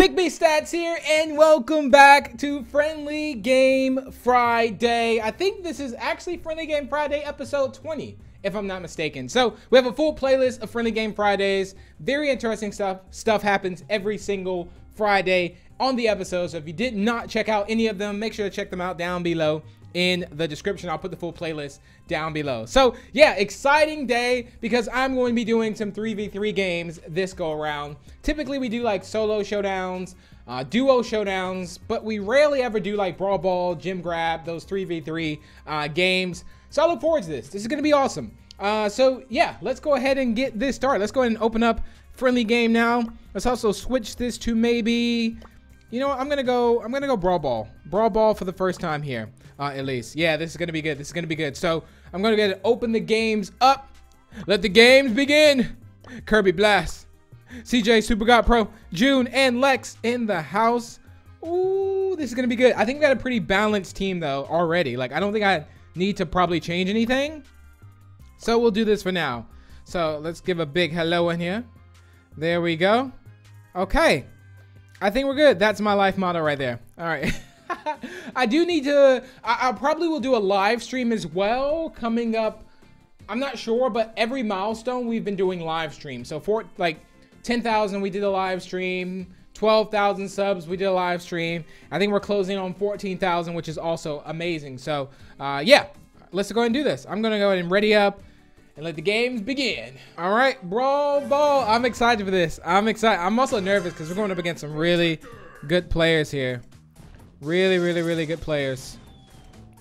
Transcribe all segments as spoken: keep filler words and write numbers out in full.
BigB Stats here, and welcome back to Friendly Game Friday. I think this is actually Friendly Game Friday episode twenty, if I'm not mistaken. So we have a full playlist of Friendly Game Fridays. Very interesting stuff. Stuff happens every single Friday on the episode. So if you did not check out any of them, make sure to check them out down below in the description. I'll put the full playlist down below. So yeah, exciting day because I'm going to be doing some three v three games this go around. Typically we do like solo showdowns, uh, duo showdowns, but we rarely ever do like Brawl Ball, Gem Grab, those three v three uh, games. So I look forward to this. This is going to be awesome. Uh, so yeah, let's go ahead and get this started. Let's go ahead and open up Friendly Game now. Let's also switch this to maybe... You know what, I'm gonna go, I'm gonna go Brawl Ball. Brawl Ball for the first time here, uh, at least. Yeah, this is gonna be good, this is gonna be good. So, I'm gonna go ahead and open the games up. Let the games begin. Kirby Blast, C J Super God Pro, June, and Lex in the house. Ooh, this is gonna be good. I think we got a pretty balanced team though, already. Like, I don't think I need to probably change anything. So we'll do this for now. So, let's give a big hello in here. There we go. Okay. I think we're good. That's my life motto right there. All right. I do need to, I, I probably will do a live stream as well coming up. I'm not sure, but every milestone we've been doing live stream. So for like ten thousand, we did a live stream, twelve thousand subs, we did a live stream. I think we're closing on fourteen thousand, which is also amazing. So uh, yeah, let's go ahead and do this. I'm going to go ahead and ready up and let the games begin. All right, Brawl Ball. I'm excited for this. I'm excited. I'm also nervous because we're going up against some really good players here. Really, really, really good players.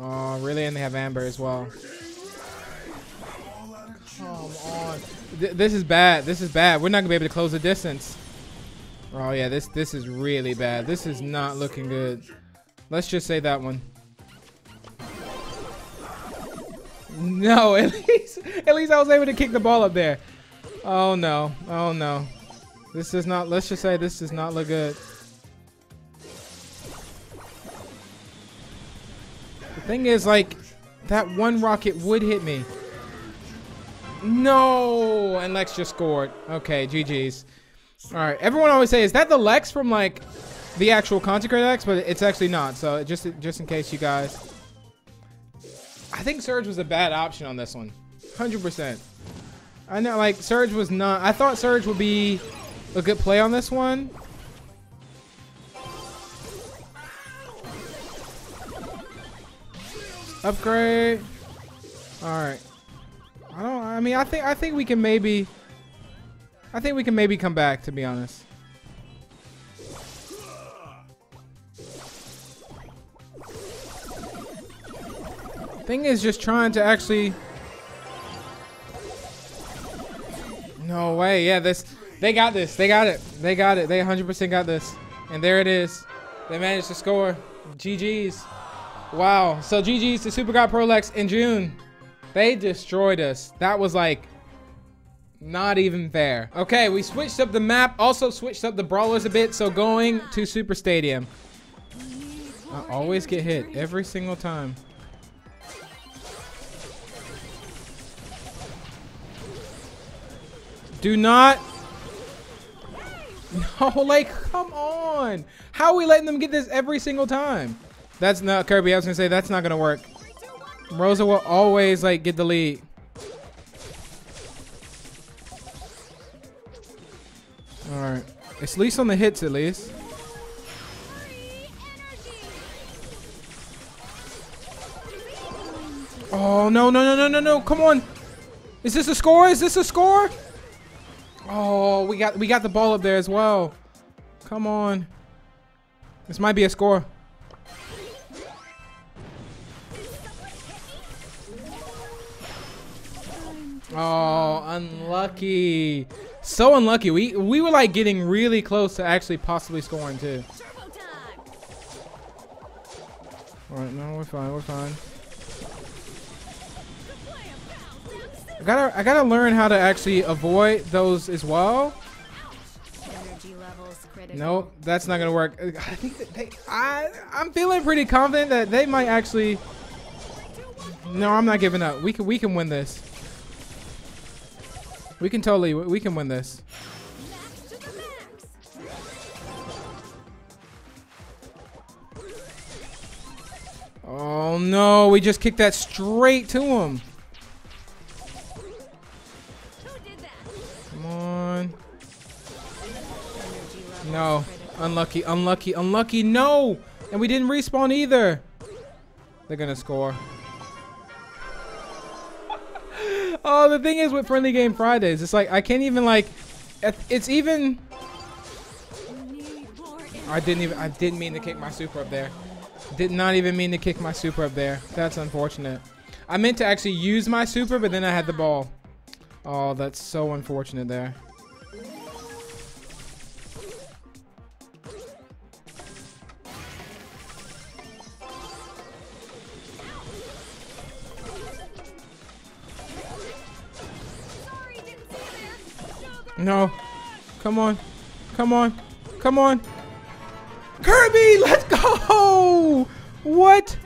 Oh, really? And they have Amber as well. Come on. Th this is bad. This is bad. We're not going to be able to close the distance. Oh, yeah. This, this is really bad. This is not looking good. Let's just say that one. No, at least at least I was able to kick the ball up there. Oh no, oh no. This is not, let's just say this does not look good. The thing is, like, that one rocket would hit me. No, and Lex just scored. Okay, G G's. All right, everyone always say, is that the Lex from like the actual Consecrated Lex? But it's actually not, so just, just in case you guys. I think Surge was a bad option on this one. one hundred percent. I know, like, Surge was not... I thought Surge would be a good play on this one. Upgrade. Alright. I don't... I mean, I think, I think we can maybe... I think we can maybe come back, to be honest. Thing is just trying to actually... No way. Yeah, this... They got this. They got it. They got it. They one hundred percent got this. And there it is. They managed to score. G G's. Wow. So G G's to Super God Pro, Lex in June. They destroyed us. That was like... Not even fair. Okay, we switched up the map. Also switched up the brawlers a bit. So going to Super Stadium. I always get hit. Every single time. Do not. No, like, come on. How are we letting them get this every single time? That's not, Kirby, I was going to say, that's not going to work. Rosa will always, like, get the lead. All right. It's at least on the hits, at least. Oh, no, no, no, no, no, no. Come on. Is this a score? Is this a score? Oh, we got we got the ball up there as well. Come on. This might be a score. Oh, unlucky. So unlucky. We we were like getting really close to actually possibly scoring too. All right, no, we're fine. We're fine. I gotta, I gotta learn how to actually avoid those as well. Nope, that's not gonna work. I think that they, I, I'm feeling pretty confident that they might actually. No, I'm not giving up. We can, we can win this. We can totally, we can win this. Oh no, we just kicked that straight to him. Come on. No. Unlucky, unlucky, unlucky. No! And we didn't respawn either. They're gonna score. Oh, the thing is with Friendly Game Fridays, it's like I can't even like it's even I didn't even I didn't mean to kick my super up there. Did not even mean to kick my super up there. That's unfortunate. I meant to actually use my super, but then I had the ball. Oh, that's so unfortunate there. No. Come on. Come on. Come on. Kirby, let's go! What?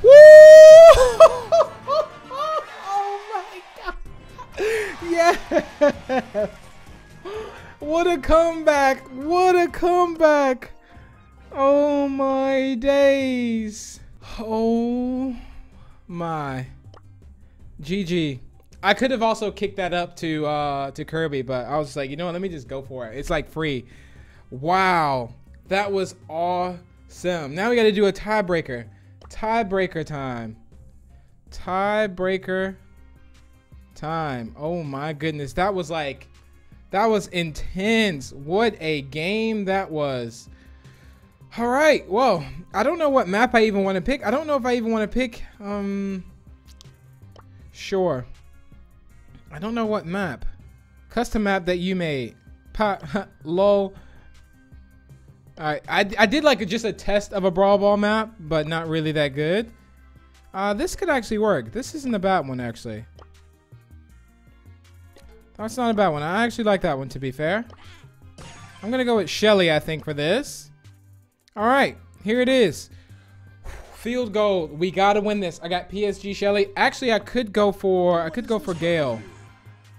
Woo! Oh my god. Yeah. What a comeback. What a comeback. Oh my days. Oh my. G G. I could have also kicked that up to uh to Kirby, but I was like, you know what, let me just go for it. It's like free. Wow. That was awesome. Now we gotta do a tiebreaker. Tiebreaker time. Tiebreaker time. Oh my goodness. That was like that was intense. What a game that was. All right, well, I don't know what map I even want to pick. I don't know if I even want to pick, um, sure. I don't know what map. Custom map that you made. Pa ha, lol. All right, I, I did like a, just a test of a Brawl Ball map, but not really that good. Uh, this could actually work. This isn't a bad one, actually. That's not a bad one. I actually like that one, to be fair. I'm going to go with Shelly, I think, for this. All right, here it is. Field goal. We gotta win this. I got P S G Shelly. Actually, I could go for I could go for Gale.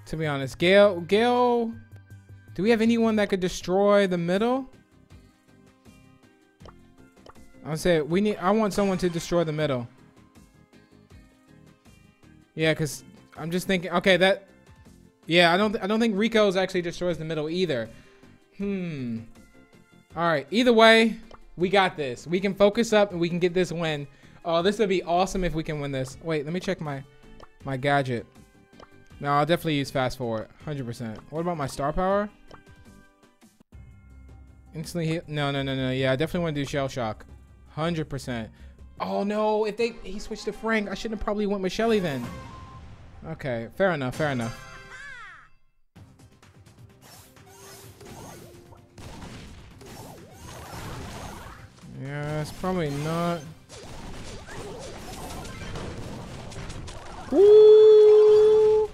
To be honest, Gale. Gale. Do we have anyone that could destroy the middle? I would say we need. I want someone to destroy the middle. Yeah, cause I'm just thinking. Okay, that. Yeah, I don't. I don't think Rico's actually destroys the middle either. Hmm. All right. Either way. We got this. We can focus up and we can get this win. Oh, this would be awesome if we can win this. Wait, let me check my my gadget. No, I'll definitely use fast forward. one hundred percent. What about my star power? Instantly heal. No, no, no, no. Yeah, I definitely want to do shell shock. one hundred percent. Oh, no. If they he switched to Frank, I shouldn't have probably went with Shelly then. Okay, fair enough, fair enough. Yeah, it's probably not. Woo!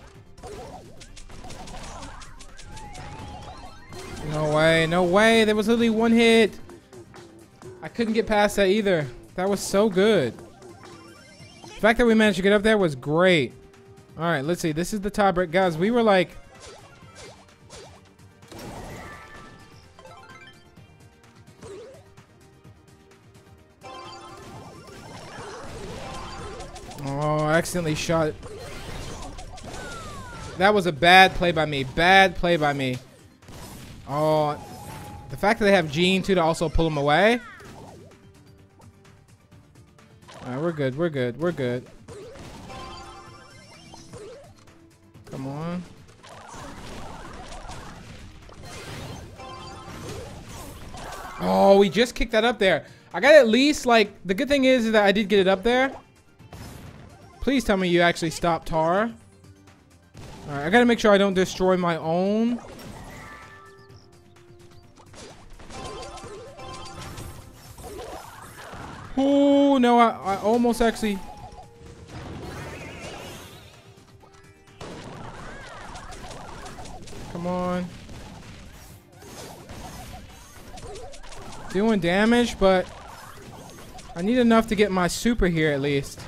No way, no way. There was literally one hit. I couldn't get past that either. That was so good. The fact that we managed to get up there was great. All right, let's see. This is the tiebreak. Guys, we were like... Oh, I accidentally shot it. That was a bad play by me. Bad play by me. Oh, the fact that they have Gene, too, to also pull him away. All right, we're good. We're good. We're good. Come on. Oh, we just kicked that up there. I got at least, like, the good thing is that I did get it up there. Please tell me you actually stopped Tara. Alright, I gotta make sure I don't destroy my own. Oh, no, I, I almost actually... Come on. Doing damage, but... I need enough to get my super here at least.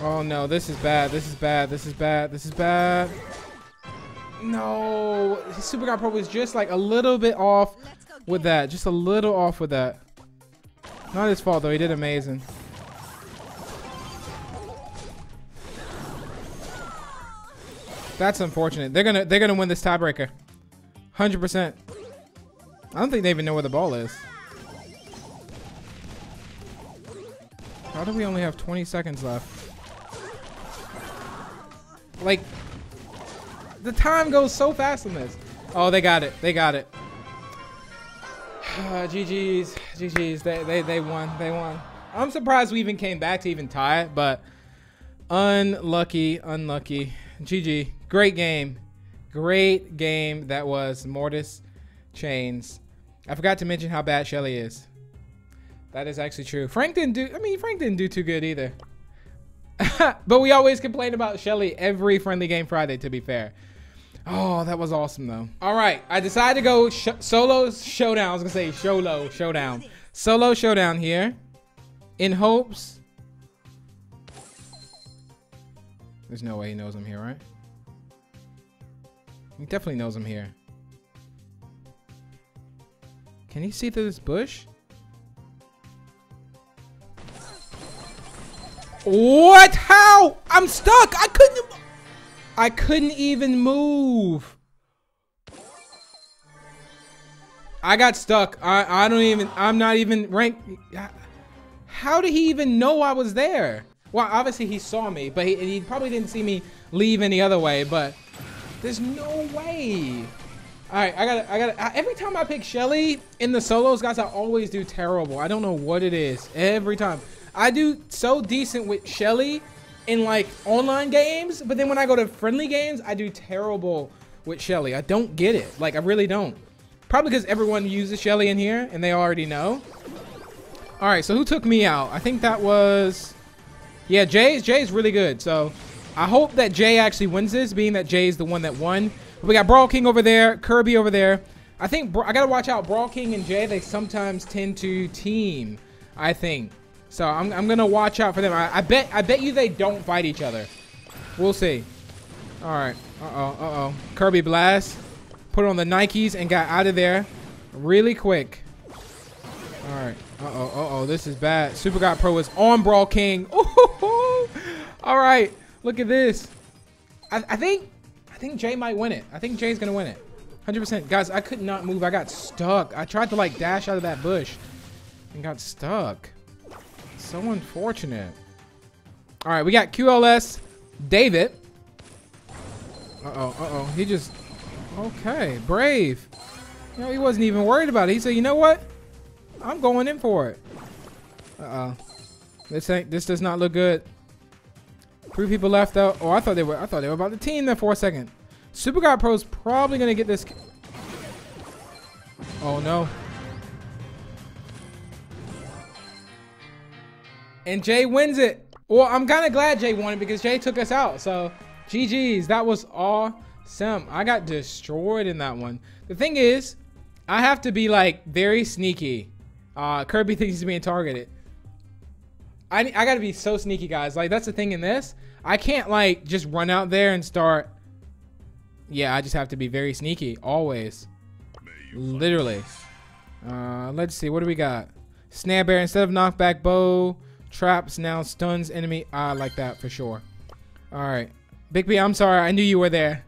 Oh no, this is bad. This is bad. This is bad. This is bad. No, Super God Pro was just like a little bit off with that. Just a little off with that. Not his fault though. He did amazing. That's unfortunate. They're gonna they're gonna win this tiebreaker. one hundred percent. I don't think they even know where the ball is. How do we only have twenty seconds left? Like, the time goes so fast in this. Oh, they got it. They got it. Uh, G G's. G G's. They, they, they won. They won. I'm surprised we even came back to even tie it, but unlucky, unlucky. G G. Great game. Great game that was. Mortis Chains. I forgot to mention how bad Shelly is. That is actually true. Frank didn't do, I mean, Frank didn't do too good either. But we always complain about Shelly every Friendly Game Friday, to be fair. Oh, that was awesome, though. All right, I decided to go sh solo showdown. I was going to say solo showdown. Solo showdown here in hopes. There's no way he knows I'm here, right? He definitely knows I'm here. Can he see through this bush? What? How? I'm stuck. I couldn't. I couldn't even move. I got stuck. I, I don't even. I'm not even ranked. How did he even know I was there? Well, obviously he saw me, but he, he probably didn't see me leave any other way. But there's no way. All right. I gotta. I gotta. Every time I pick Shelly in the solos, guys, I always do terrible. I don't know what it is. Every time. I do so decent with Shelly in like online games, but then when I go to friendly games, I do terrible with Shelly. I don't get it. Like, I really don't. Probably because everyone uses Shelly in here and they already know. All right, so who took me out? I think that was, yeah, Jay's. Jay's really good. So I hope that Jay actually wins this, being that Jay's the one that won. We got Brawl King over there, Kirby over there. I think Bra I gotta watch out. Brawl King and Jay, they sometimes tend to team, I think. So I'm, I'm gonna watch out for them. I, I bet I bet you they don't fight each other. We'll see. All right. Uh oh. Uh oh. Kirby blast. Put on the Nikes and got out of there really quick. All right. Uh oh. Uh oh. This is bad. Super God Pro is on Brawl King. Ooh. All right. Look at this. I, I think I think Jay might win it. I think Jay's gonna win it. one hundred percent. Guys, I could not move. I got stuck. I tried to like dash out of that bush and got stuck. So unfortunate. All right, we got Q L S David. Uh-oh, uh-oh. He just... Okay, brave. You know, he wasn't even worried about it. He said, you know what? I'm going in for it. Uh-oh. This ain't... This does not look good. Three people left, though. Oh, I thought they were... I thought they were about to team there for a second. Super God Pro's probably going to get this... Oh, no. And Jay wins it. Well, I'm kind of glad Jay won it because Jay took us out. So, G G's. That was awesome. I got destroyed in that one. The thing is, I have to be, like, very sneaky. Uh, Kirby thinks he's being targeted. I, I got to be so sneaky, guys. Like, that's the thing in this. I can't, like, just run out there and start. Yeah, I just have to be very sneaky. Always. Literally. Uh, let's see. What do we got? Snare bear instead of knockback bow. Traps now stuns enemy. I like that for sure. All right, BigB, I'm sorry. I knew you were there.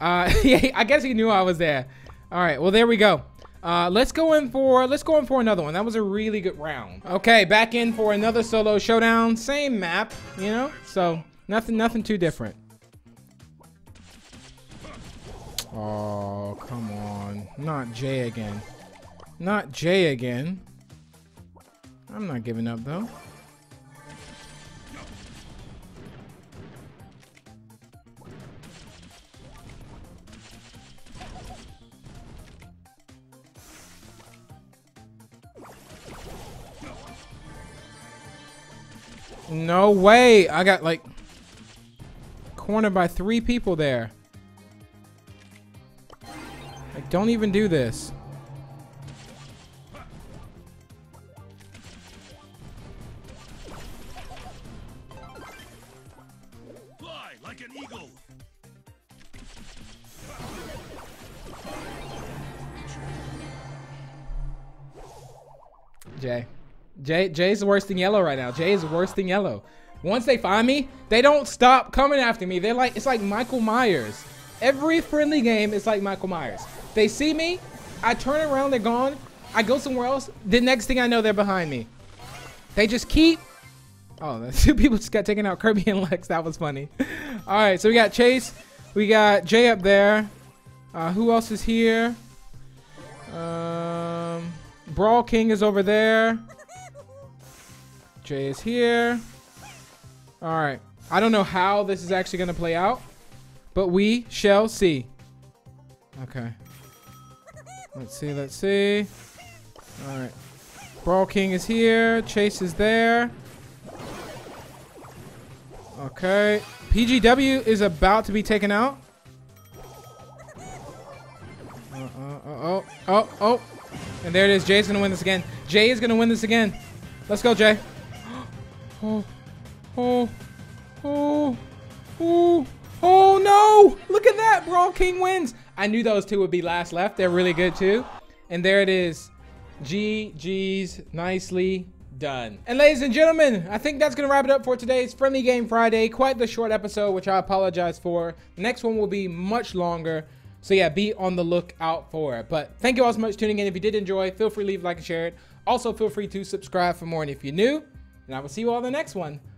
Uh, yeah, I guess he knew I was there. All right, well there we go. Uh, let's go in for let's go in for another one. That was a really good round. Okay, back in for another solo showdown. Same map, you know. So nothing, nothing too different. Oh come on, not Jay again, not Jay again. I'm not giving up, though. No way! I got, like, cornered by three people there. Like, don't even do this. like an eagle. Jay. Jay Jay's worse than yellow right now. Jay is worse than yellow. Once they find me, they don't stop coming after me. They're like, it's like Michael Myers. Every friendly game is like Michael Myers. They see me, I turn around, they're gone. I go somewhere else, the next thing I know, they're behind me. They just keep... Oh, the two people just got taken out, Kirby and Lex. That was funny. All right, so we got Chase. We got Jay up there. Uh, who else is here? Um, Brawl King is over there. Jay is here. All right. I don't know how this is actually going to play out, but we shall see. Okay. Let's see. Let's see. All right. Brawl King is here. Chase is there. Okay. P G W is about to be taken out. Uh, uh, oh, oh, oh. And there it is. Jay's going to win this again. Jay is going to win this again. Let's go, Jay. Oh, oh, oh, oh, oh, no. Look at that. Brawl King wins. I knew those two would be last left. They're really good, too. And there it is. G G's. Nicely done. And ladies and gentlemen, I think that's going to wrap it up for today's Friendly Game Friday. Quite the short episode, which I apologize for. The next one will be much longer. So yeah, be on the lookout for it. But thank you all so much for tuning in. If you did enjoy, feel free to leave a like and share it. Also, feel free to subscribe for more. And if you're new, and I will see you all in the next one.